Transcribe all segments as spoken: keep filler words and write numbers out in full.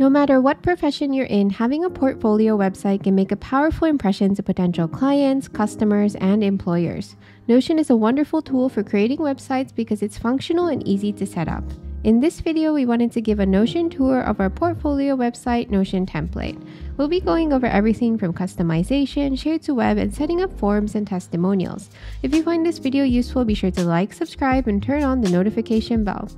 No matter what profession you're in, having a portfolio website can make a powerful impression to potential clients, customers, and employers. Notion is a wonderful tool for creating websites because it's functional and easy to set up. In this video, we wanted to give a Notion tour of our portfolio website Notion template. We'll be going over everything from customization, share to web, and setting up forms and testimonials. If you find this video useful, be sure to like, subscribe, and turn on the notification bell.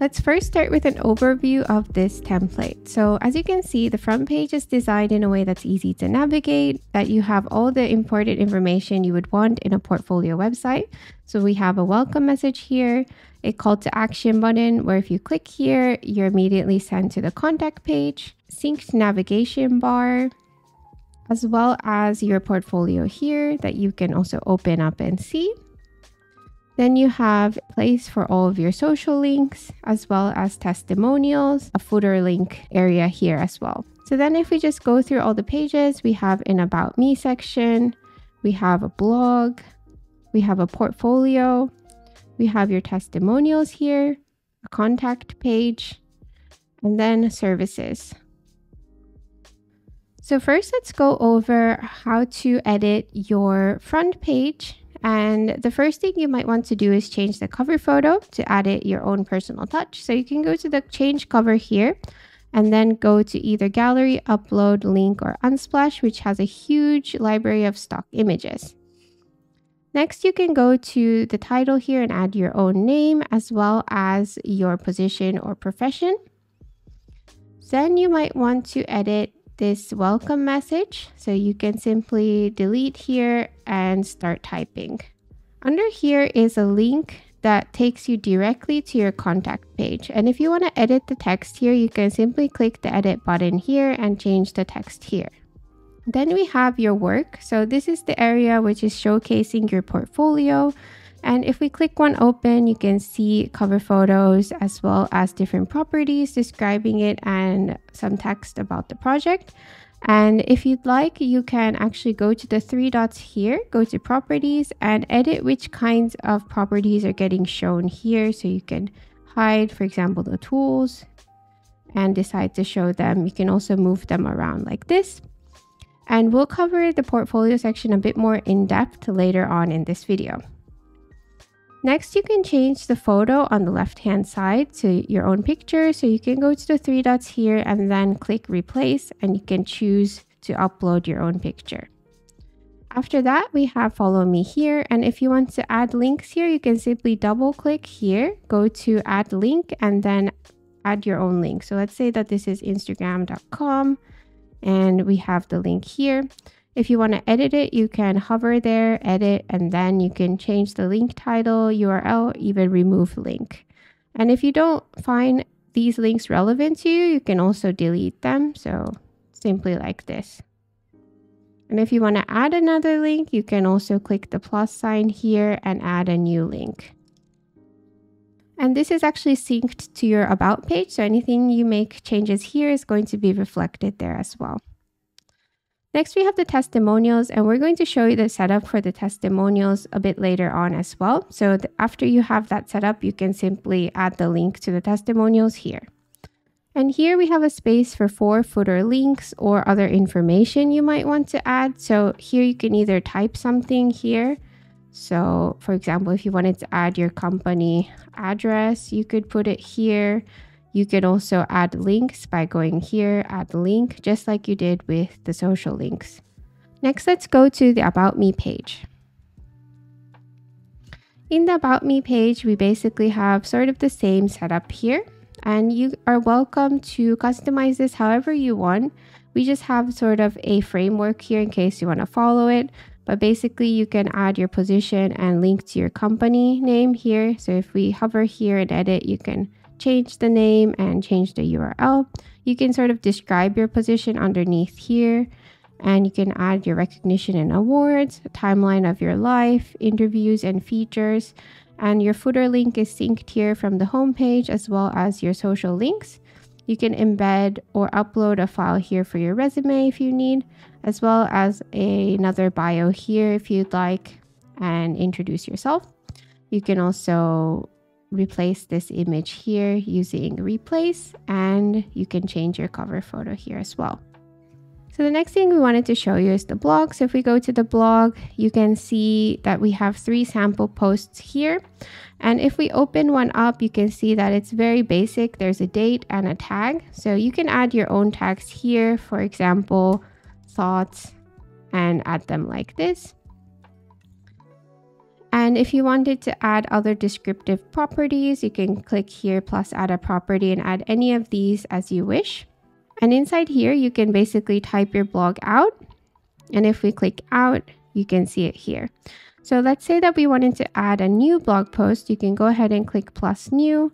Let's first start with an overview of this template. So as you can see, the front page is designed in a way that's easy to navigate, that you have all the important information you would want in a portfolio website. So we have a welcome message here, a call to action button where if you click here, you're immediately sent to the contact page, synced navigation bar, as well as your portfolio here that you can also open up and see. Then you have a place for all of your social links, as well as testimonials, a footer link area here as well. So then if we just go through all the pages, we have an About Me section, we have a blog, we have a portfolio, we have your testimonials here, a contact page, and then services. So first, let's go over how to edit your front page. And the first thing you might want to do is change the cover photo to add it your own personal touch. So you can go to the change cover here and then go to either gallery, upload, link, or Unsplash, which has a huge library of stock images. Next, you can go to the title here and add your own name as well as your position or profession. Then you might want to edit this welcome message, so you can simply delete here and start typing. Under here is a link that takes you directly to your contact page, and if you want to edit the text here, you can simply click the edit button here and change the text here. Then we have your work, so this is the area which is showcasing your portfolio, and if we click one open, you can see cover photos as well as different properties describing it and some text about the project. And if you'd like, you can actually go to the three dots here, go to properties, and edit which kinds of properties are getting shown here. So you can hide, for example, the tools and decide to show them. You can also move them around like this. And we'll cover the portfolio section a bit more in depth later on in this video. Next, you can change the photo on the left-hand side to your own picture. So you can go to the three dots here and then click replace, and you can choose to upload your own picture. After that, we have follow me here. And if you want to add links here, you can simply double click here, go to add link, and then add your own link. So let's say that this is Instagram dot com and we have the link here. If you want to edit it, you can hover there, edit, and then you can change the link title, U R L, even remove link. And if you don't find these links relevant to you, you can also delete them. So simply like this. And if you want to add another link, you can also click the plus sign here and add a new link. And this is actually synced to your About page. So anything you make changes here is going to be reflected there as well. Next, we have the testimonials, and we're going to show you the setup for the testimonials a bit later on as well. So after you have that set up, you can simply add the link to the testimonials here. And here we have a space for four footer links or other information you might want to add. So here you can either type something here. So for example, if you wanted to add your company address, you could put it here. You can also add links by going here, add link, just like you did with the social links. Next, let's go to the About Me page. In the About Me page, we basically have sort of the same setup here, and you are welcome to customize this however you want. We just have sort of a framework here in case you want to follow it. But basically, you can add your position and link to your company name here. So if we hover here and edit, you can change the name and change the U R L. You can sort of describe your position underneath here, and you can add your recognition and awards, a timeline of your life, interviews and features, and your footer link is synced here from the home page as well as your social links. You can embed or upload a file here for your resume if you need, as well as a, another bio here if you'd like, and introduce yourself. You can also replace this image here using replace, and you can change your cover photo here as well. So the next thing we wanted to show you is the blog. So if we go to the blog, you can see that we have three sample posts here. And if we open one up, you can see that it's very basic. There's a date and a tag. So you can add your own tags here, for example, thoughts, and add them like this. And if you wanted to add other descriptive properties, you can click here plus add a property and add any of these as you wish. And inside here, you can basically type your blog out. And if we click out, you can see it here. So let's say that we wanted to add a new blog post. You can go ahead and click plus new,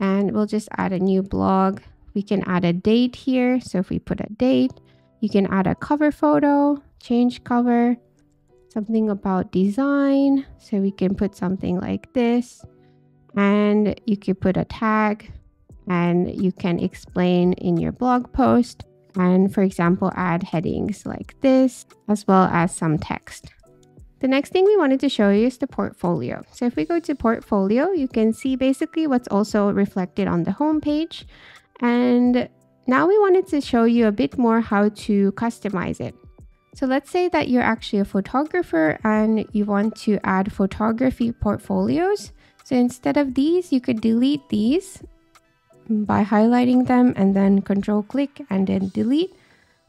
and we'll just add a new blog. We can add a date here. So if we put a date, you can add a cover photo, change cover, something about design. So we can put something like this, and you could put a tag, and you can explain in your blog post, and for example add headings like this, as well as some text. The next thing we wanted to show you is the portfolio. So if we go to portfolio, you can see basically what's also reflected on the home page. And now we wanted to show you a bit more how to customize it. So let's say that you're actually a photographer and you want to add photography portfolios. So instead of these, you could delete these by highlighting them and then control click and then delete.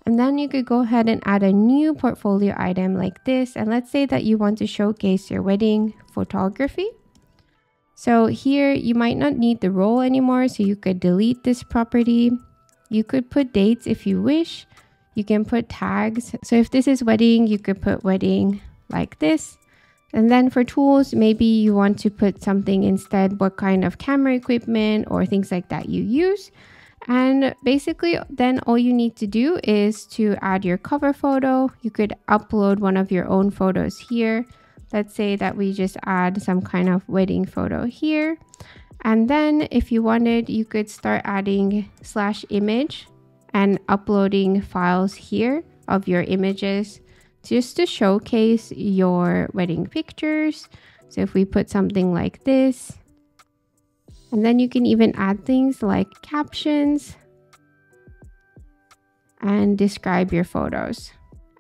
And then you could go ahead and add a new portfolio item like this. And let's say that you want to showcase your wedding photography. So here you might not need the role anymore, so you could delete this property. You could put dates if you wish. You can put tags. So if this is wedding, you could put wedding like this. And then for tools, maybe you want to put something instead, what kind of camera equipment or things like that you use. And basically then all you need to do is to add your cover photo. You could upload one of your own photos here. Let's say that we just add some kind of wedding photo here. And then if you wanted, you could start adding slash image and uploading files here of your images, just to showcase your wedding pictures. So if we put something like this, and then you can even add things like captions and describe your photos.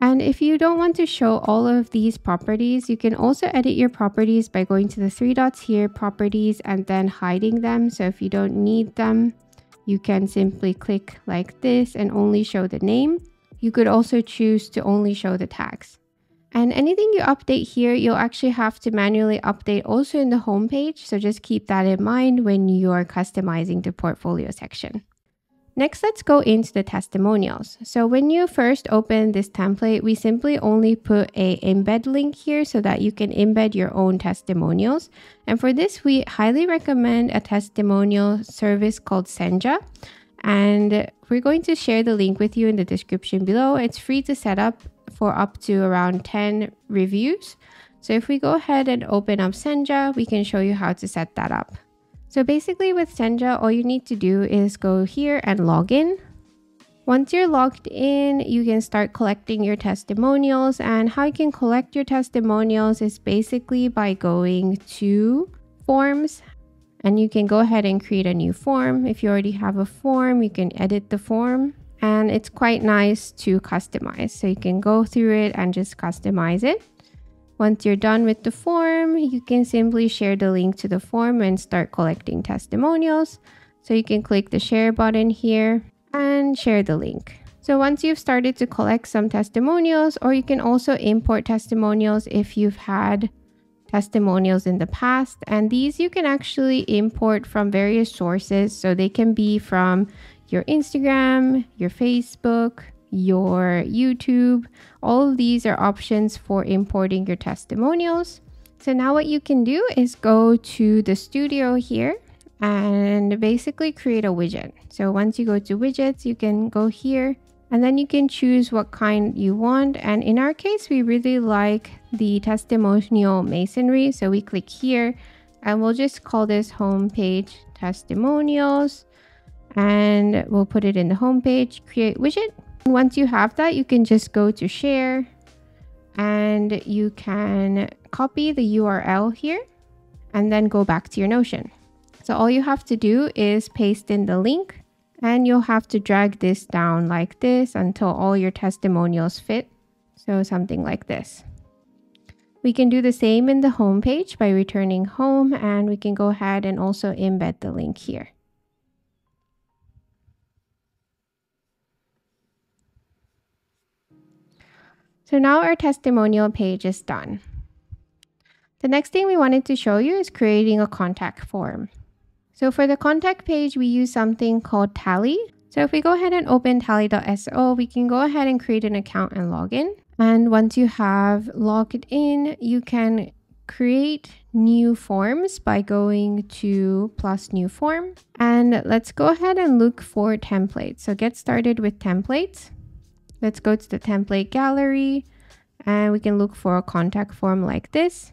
And if you don't want to show all of these properties, you can also edit your properties by going to the three dots here, properties, and then hiding them. So if you don't need them, you can simply click like this and only show the name. You could also choose to only show the tags. And anything you update here, you'll actually have to manually update also in the home page. So just keep that in mind when you're customizing the portfolio section. Next, let's go into the testimonials. So when you first open this template, we simply only put a embed link here so that you can embed your own testimonials. And for this, we highly recommend a testimonial service called Senja. And we're going to share the link with you in the description below. It's free to set up for up to around ten reviews. So if we go ahead and open up Senja, we can show you how to set that up. So basically with Senja, all you need to do is go here and log in. Once you're logged in, you can start collecting your testimonials. And how you can collect your testimonials is basically by going to forms. And you can go ahead and create a new form. If you already have a form, you can edit the form. And it's quite nice to customize. So you can go through it and just customize it. Once you're done with the form, you can simply share the link to the form and start collecting testimonials. So you can click the share button here and share the link. So once you've started to collect some testimonials, or you can also import testimonials if you've had testimonials in the past, and these you can actually import from various sources. So they can be from your Instagram, your Facebook, your YouTube. All of these are options for importing your testimonials. So now what you can do is go to the studio here and basically create a widget. So once you go to widgets, you can go here, and then you can choose what kind you want. And in our case, we really like the testimonial masonry. So we click here and we'll just call this homepage testimonials, and we'll put it in the homepage, create widget. And once you have that, you can just go to share and you can copy the U R L here and then go back to your Notion. So all you have to do is paste in the link, and you'll have to drag this down like this until all your testimonials fit. So something like this. We can do the same in the home page by returning home, and we can go ahead and also embed the link here. So now our testimonial page is done. The next thing we wanted to show you is creating a contact form. So for the contact page, we use something called Tally. So if we go ahead and open tally dot S O, we can go ahead and create an account and log in. And once you have logged in, you can create new forms by going to plus new form. And let's go ahead and look for templates. So get started with templates. Let's go to the template gallery, and we can look for a contact form like this.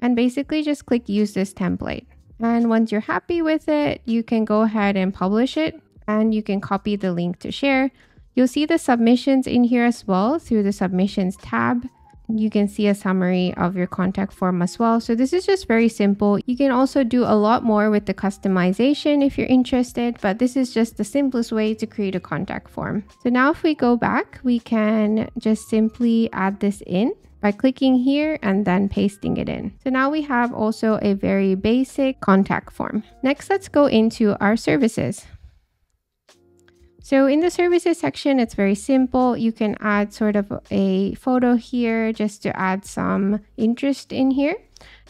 And basically just click use this template. And once you're happy with it, you can go ahead and publish it, and you can copy the link to share. You'll see the submissions in here as well through the submissions tab. You can see a summary of your contact form as well. So this is just very simple. You can also do a lot more with the customization if you're interested, but this is just the simplest way to create a contact form. So now if we go back, we can just simply add this in by clicking here and then pasting it in. So now we have also a very basic contact form. Next, let's go into our services. So in the services section, it's very simple. You can add sort of a photo here just to add some interest in here.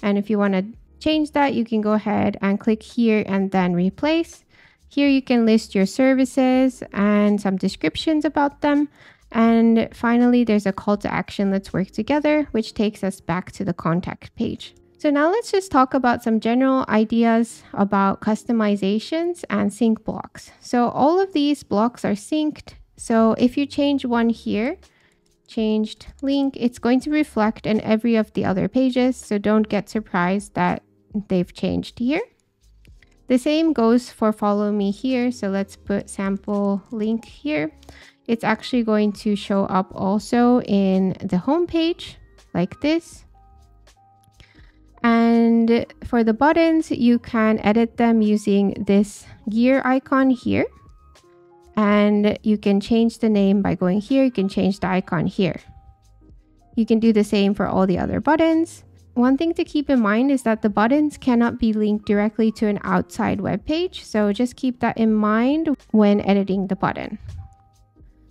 And if you want to change that, you can go ahead and click here and then replace. Here you can list your services and some descriptions about them. And finally, there's a call to action, let's work together, which takes us back to the contact page. So now let's just talk about some general ideas about customizations and sync blocks. So all of these blocks are synced. So if you change one here, changed link, it's going to reflect in every of the other pages. So don't get surprised that they've changed here. The same goes for follow me here. So let's put sample link here. It's actually going to show up also in the home page like this. And for the buttons, you can edit them using this gear icon here. And you can change the name by going here. You can change the icon here. You can do the same for all the other buttons. One thing to keep in mind is that the buttons cannot be linked directly to an outside web page. So just keep that in mind when editing the button.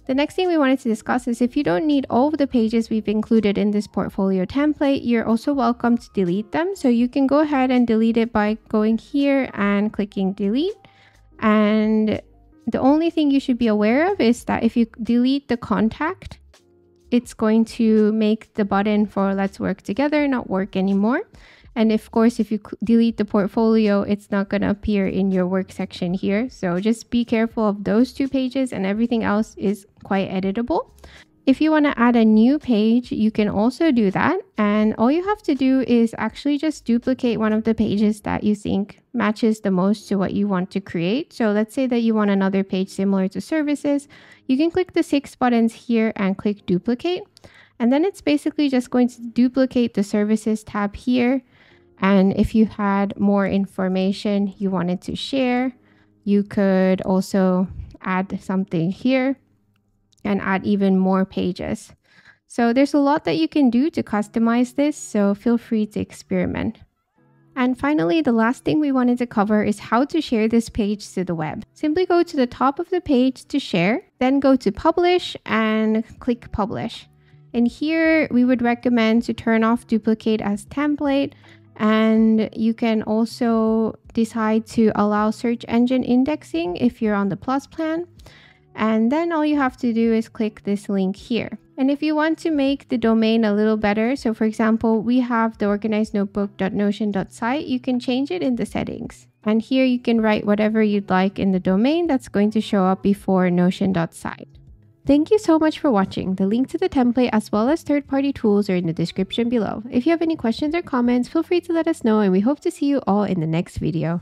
The next thing we wanted to discuss is if you don't need all of the pages we've included in this portfolio template, you're also welcome to delete them. So you can go ahead and delete it by going here and clicking delete. And the only thing you should be aware of is that if you delete the contact, it's going to make the button for Let's Work Together not work anymore. And of course, if you delete the portfolio, it's not going to appear in your work section here. So just be careful of those two pages, and everything else is quite editable. If you want to add a new page, you can also do that. And all you have to do is actually just duplicate one of the pages that you think matches the most to what you want to create. So let's say that you want another page similar to services. You can click the six buttons here and click duplicate. And then it's basically just going to duplicate the services tab here. And if you had more information you wanted to share, you could also add something here and add even more pages. So there's a lot that you can do to customize this, so feel free to experiment. And finally, the last thing we wanted to cover is how to share this page to the web. Simply go to the top of the page to share, then go to publish and click publish. And here we would recommend to turn off duplicate as template. And you can also decide to allow search engine indexing if you're on the plus plan. And then all you have to do is click this link here. And if you want to make the domain a little better, so for example, we have the organized notebook dot notion dot site, you can change it in the settings. And here you can write whatever you'd like in the domain that's going to show up before notion dot site. Thank you so much for watching. The link to the template as well as third-party tools are in the description below. If you have any questions or comments, feel free to let us know, and we hope to see you all in the next video.